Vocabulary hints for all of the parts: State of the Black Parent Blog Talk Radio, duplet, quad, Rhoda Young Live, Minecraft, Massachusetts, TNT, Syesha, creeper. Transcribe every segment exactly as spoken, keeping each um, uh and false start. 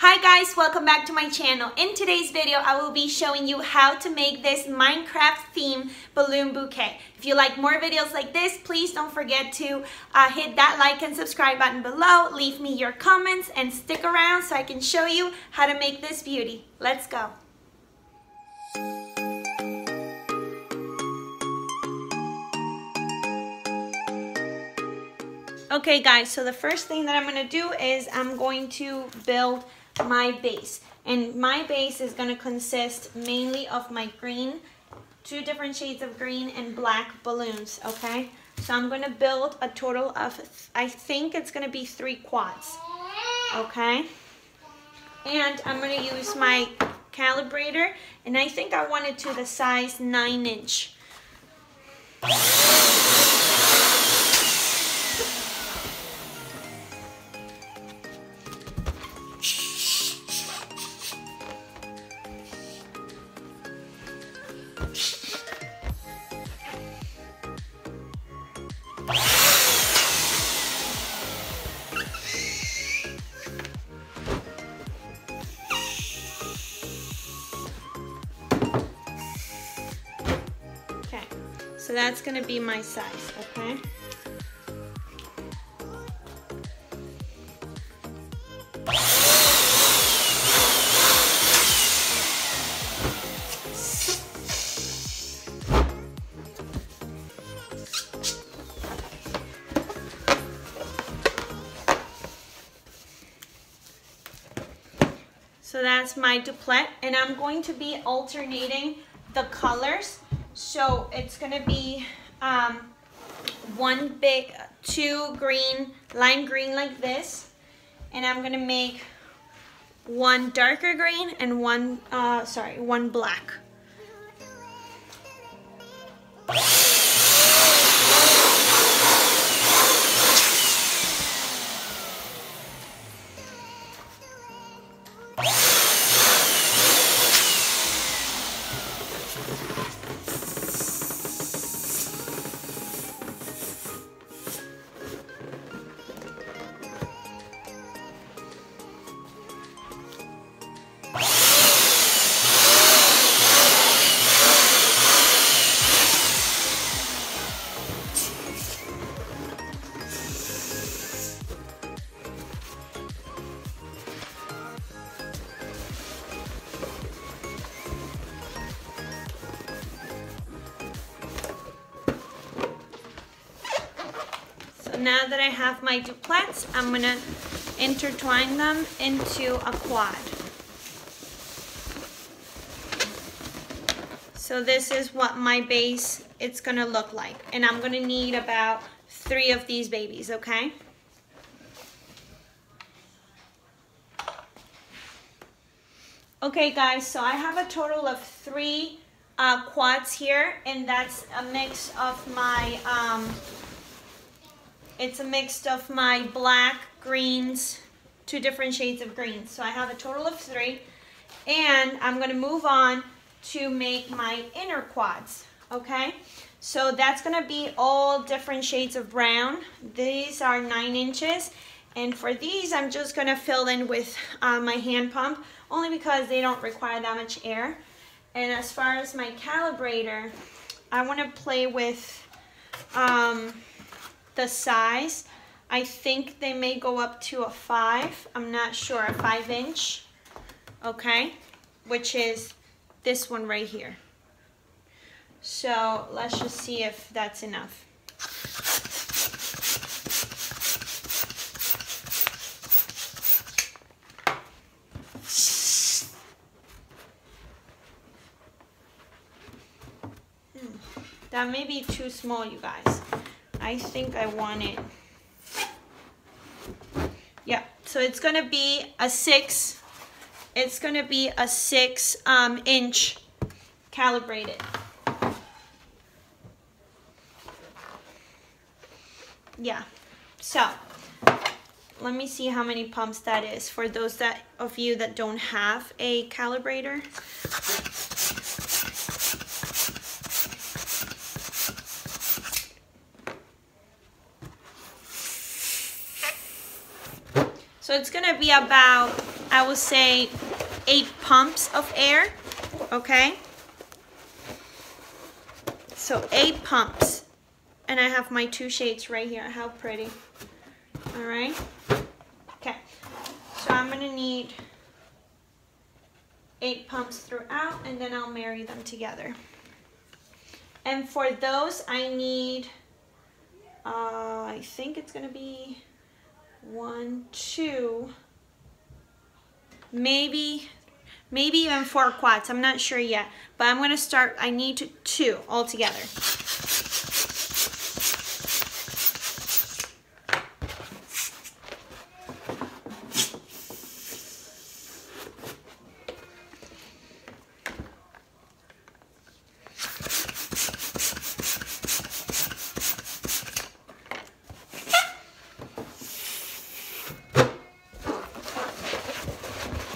Hi guys, welcome back to my channel. In today's video, I will be showing you how to make this Minecraft theme balloon bouquet. If you like more videos like this, please don't forget to uh, hit that like and subscribe button below, leave me your comments, and stick around so I can show you how to make this beauty. Let's go. Okay guys, so the first thing that I'm going to do is I'm going to build my base, and my base is going to consist mainly of my green, two different shades of green and black balloons. Okay, so I'm going to build a total of, I think it's going to be three quads. Okay, and I'm going to use my calibrator, and I think I want it to the size nine inch. So that's going to be my size, okay? So that's my duplet, and I'm going to be alternating the colors. So it's gonna be um, one big, two green, lime green like this, and I'm gonna make one darker green and one, uh, sorry, one black. Now that I have my duplets, I'm gonna intertwine them into a quad. So this is what my base, it's gonna look like. And I'm gonna need about three of these babies, okay? Okay guys, so I have a total of three uh, quads here, and that's a mix of my, um, It's a mix of my black, greens, two different shades of greens. So I have a total of three. And I'm gonna move on to make my inner quads, okay? So that's gonna be all different shades of brown. These are nine inches. And for these, I'm just gonna fill in with uh, my hand pump, only because they don't require that much air. And as far as my calibrator, I wanna play with, um, the size. I think they may go up to a five, I'm not sure, a five inch, okay, which is this one right here. So let's just see if that's enough. Hmm. That may be too small, you guys. I think I want it. Yeah, so it's gonna be a six. It's gonna be a six um, inch calibrated. Yeah, so let me see how many pumps that is for those that of you that don't have a calibrator. So it's gonna be about I would say eight pumps of air, okay? So eight pumps. And I have my two shades right here. How pretty. All right. Okay. So I'm gonna need eight pumps throughout, and then I'll marry them together. And for those, I need, uh, I think it's gonna be one, two, maybe, maybe even four quads. I'm not sure yet, but I'm gonna start, I need two altogether.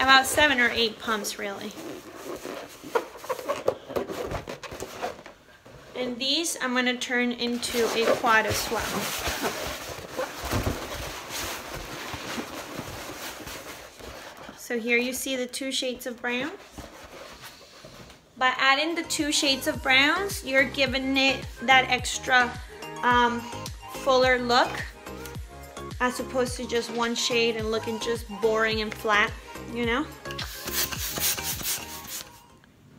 About seven or eight pumps, really. And these I'm going to turn into a quad as well. So here you see the two shades of brown. By adding the two shades of browns, you're giving it that extra um, fuller look, as opposed to just one shade and looking just boring and flat, you know?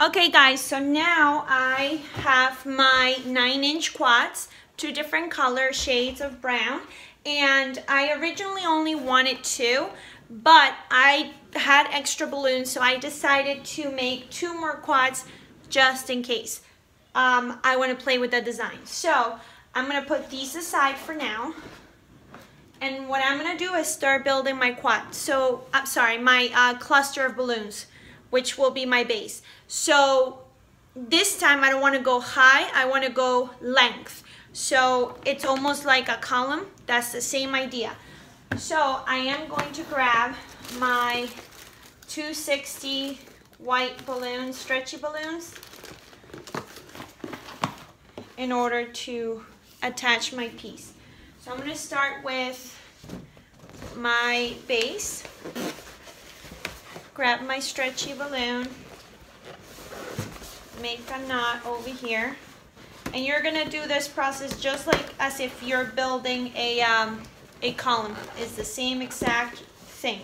Okay guys, so now I have my nine inch quads, two different color shades of brown, and I originally only wanted two, but I had extra balloons, so I decided to make two more quads just in case. Um, I want to play with the design. So I'm going to put these aside for now. And what I'm gonna do is start building my quad. So, I'm sorry, my uh, cluster of balloons, which will be my base. So this time I don't wanna go high, I wanna go length. So it's almost like a column. That's the same idea. So I am going to grab my two sixty white balloons, stretchy balloons, in order to attach my piece. So I'm going to start with my base, grab my stretchy balloon, make a knot over here, and you're going to do this process just like as if you're building a, um, a column. It's the same exact thing.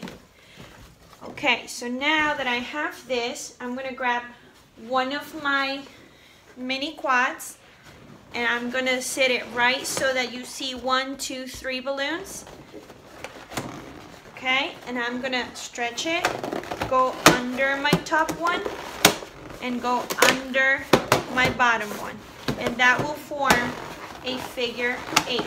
Okay, so now that I have this, I'm going to grab one of my mini quads, and I'm gonna sit it right so that you see one, two, three balloons. Okay, and I'm gonna stretch it, go under my top one, and go under my bottom one. And that will form a figure eight.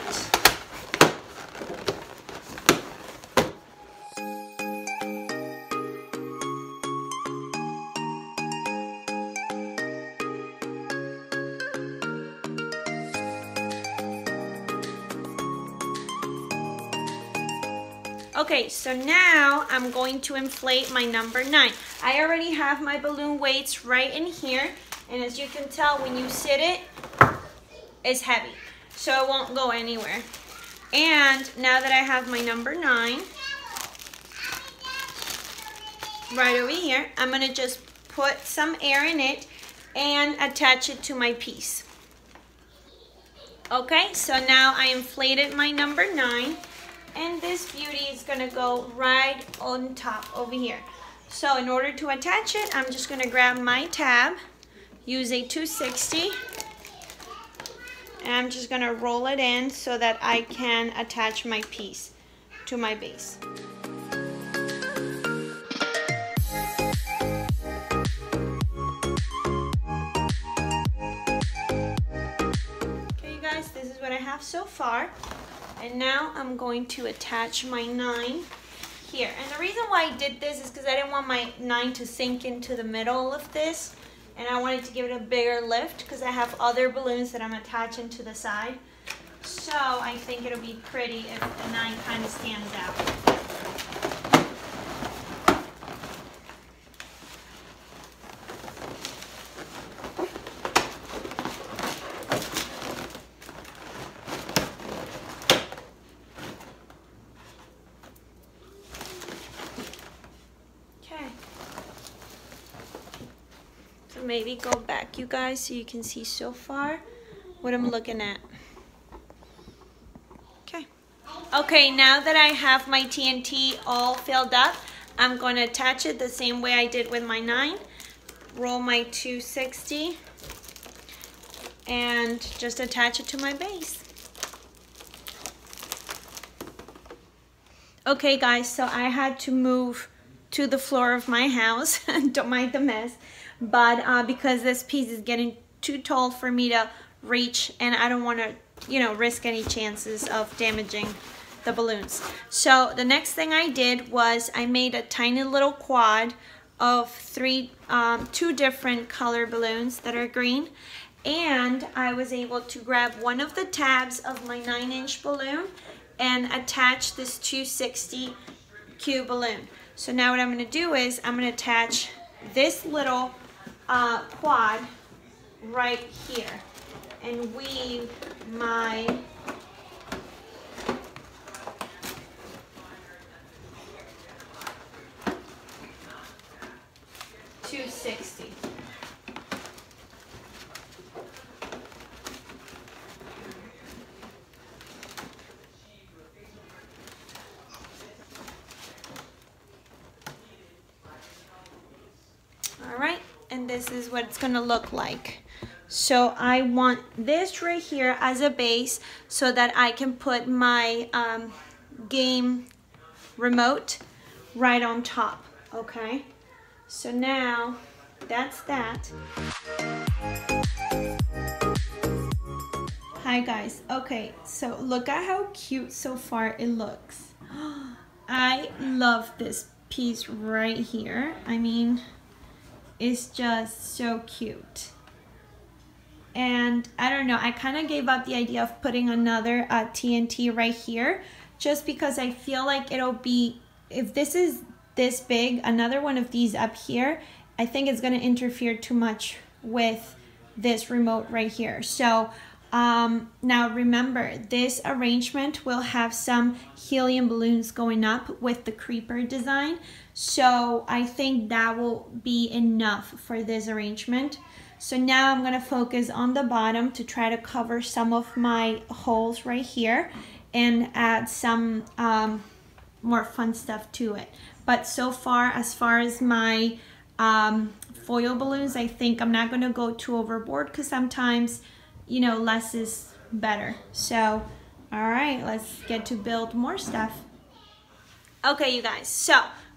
Okay, so now I'm going to inflate my number nine. I already have my balloon weights right in here, and as you can tell, when you sit it, it's heavy, so it won't go anywhere. And now that I have my number nine right over here, I'm gonna just put some air in it and attach it to my piece. Okay, so now I inflated my number nine, and this beauty is gonna go right on top over here. So in order to attach it, I'm just gonna grab my tab, use a two sixty, and I'm just gonna roll it in so that I can attach my piece to my base. Okay, you guys, this is what I have so far. And now I'm going to attach my nine here. And the reason why I did this is because I didn't want my nine to sink into the middle of this. And I wanted to give it a bigger lift because I have other balloons that I'm attaching to the side. So I think it'll be pretty if the nine kind of stands out. maybe go back, you guys, so you can see so far what I'm looking at. Okay. Okay, now that I have my T N T all filled up, I'm going to attach it the same way I did with my nine. Roll my two sixty and just attach it to my base. Okay, guys, so I had to move to the floor of my house. Don't mind the mess, but uh, because this piece is getting too tall for me to reach, and I don't want to, you know, risk any chances of damaging the balloons. So the next thing I did was I made a tiny little quad of three, um, two different color balloons that are green, and I was able to grab one of the tabs of my nine inch balloon and attach this two sixty cube balloon. So now what I'm going to do is I'm going to attach this little uh, quad right here and weave my two sixty. This is what it's going to look like. So I want this right here as a base so that I can put my um, game remote right on top. Okay, so now that's that. Hi guys. Okay, so look at how cute so far it looks. I love this piece right here. I mean, it's just so cute. And I don't know, I kind of gave up the idea of putting another uh, T N T right here, just because I feel like it'll be, if this is this big, another one of these up here, I think it's gonna interfere too much with this remote right here. So um, now remember, this arrangement will have some helium balloons going up with the creeper design. So I think that will be enough for this arrangement. So now I'm gonna focus on the bottom to try to cover some of my holes right here and add some um, more fun stuff to it. But so far, as far as my um, foil balloons, I think I'm not gonna go too overboard, because sometimes, you know, less is better. So, all right, let's get to build more stuff. Okay, you guys, so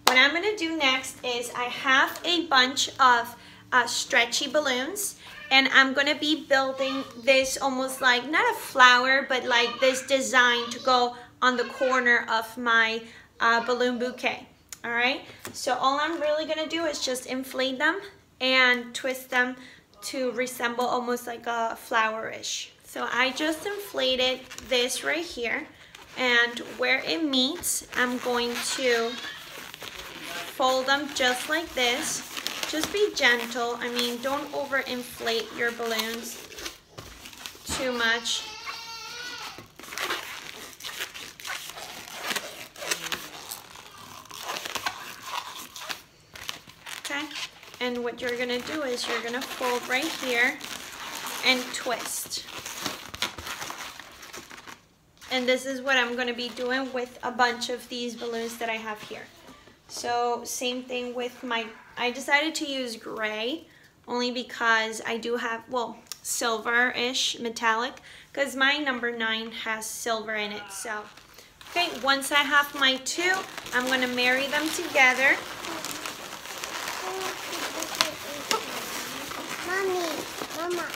what I'm gonna do next is I have a bunch of uh, stretchy balloons, and I'm gonna be building this almost like, not a flower, but like this design to go on the corner of my uh, balloon bouquet, all right? So all I'm really gonna do is just inflate them and twist them to resemble almost like a flowerish. So I just inflated this right here, and where it meets, I'm going to fold them just like this. Just be gentle. I mean, don't overinflate your balloons too much. Okay, and what you're gonna do is you're gonna fold right here and twist. And this is what I'm gonna be doing with a bunch of these balloons that I have here. So same thing with my, I decided to use gray only because I do have, well, silver-ish, metallic, because my number nine has silver in it. So, okay, once I have my two, I'm gonna marry them together. Mommy, Mama,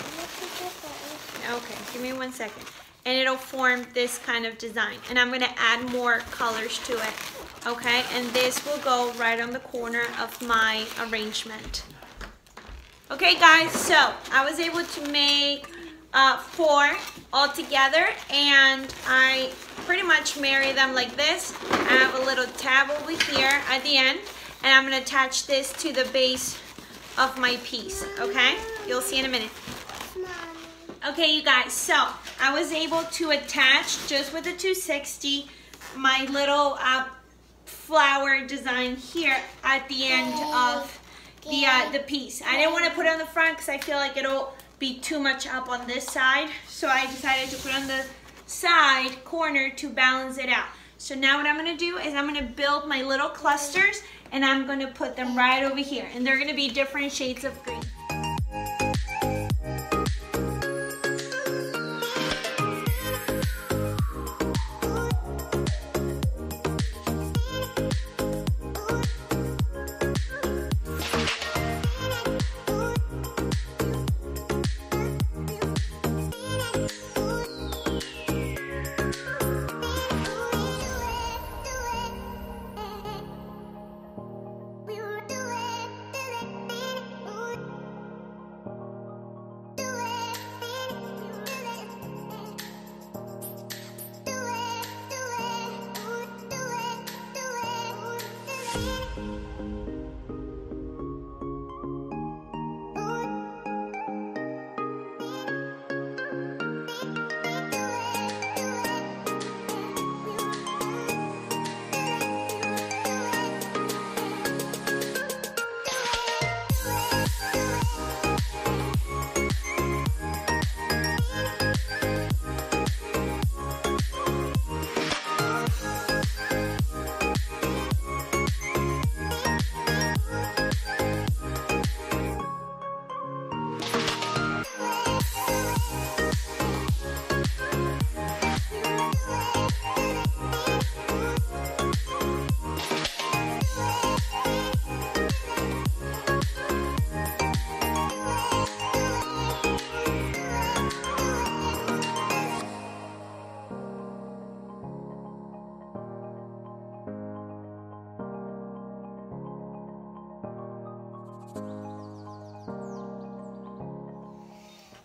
okay, give me one second. And it'll form this kind of design. And I'm gonna add more colors to it. Okay, and this will go right on the corner of my arrangement. Okay guys, so I was able to make uh, four all together, and I pretty much marry them like this. I have a little tab over here at the end, and I'm gonna attach this to the base of my piece, okay? You'll see in a minute. Okay, you guys, so I was able to attach, just with the two sixty, my little uh, flower design here at the end of the uh, the piece. I didn't want to put it on the front because I feel like it'll be too much up on this side. So I decided to put it on the side corner to balance it out. So now what I'm going to do is I'm going to build my little clusters and I'm going to put them right over here. And they're going to be different shades of green.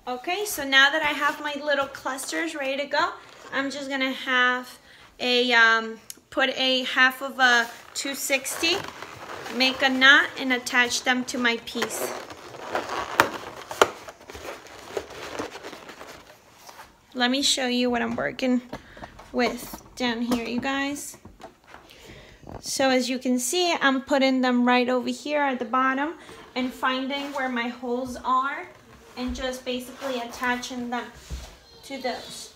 Okay, so now that I have my little clusters ready to go, I'm just gonna have a, um, put a half of a two sixty, make a knot and attach them to my piece. Let me show you what I'm working with down here, you guys. So as you can see, I'm putting them right over here at the bottom and finding where my holes are. And just basically attaching them to those.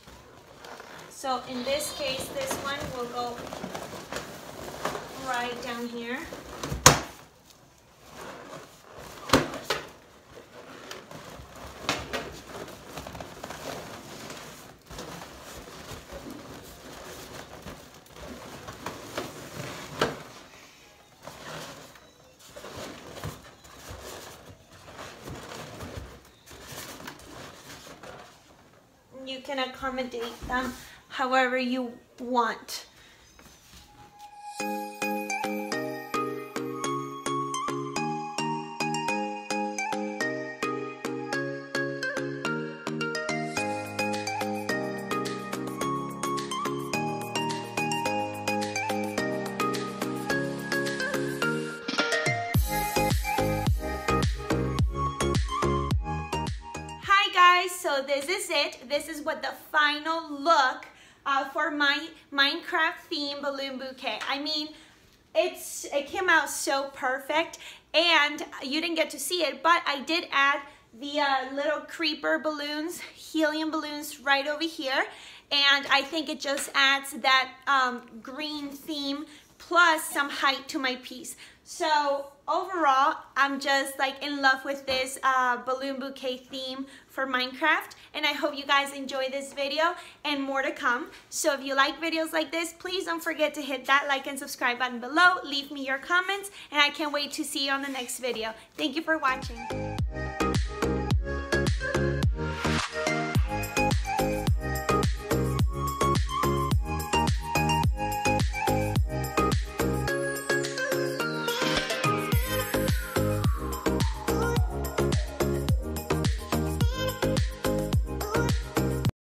So in this case, this one will go right down here. You can accommodate them however you want. So this is it. This is what the final look uh, for my Minecraft theme balloon bouquet. I mean, it's it came out so perfect, and you didn't get to see it, but I did add the uh, little creeper balloons, helium balloons right over here, and I think it just adds that um, green theme plus some height to my piece. So overall, I'm just like in love with this uh, balloon bouquet theme for Minecraft, and I hope you guys enjoy this video and more to come. So if you like videos like this, please don't forget to hit that like and subscribe button below. Leave me your comments, and I can't wait to see you on the next video. Thank you for watching.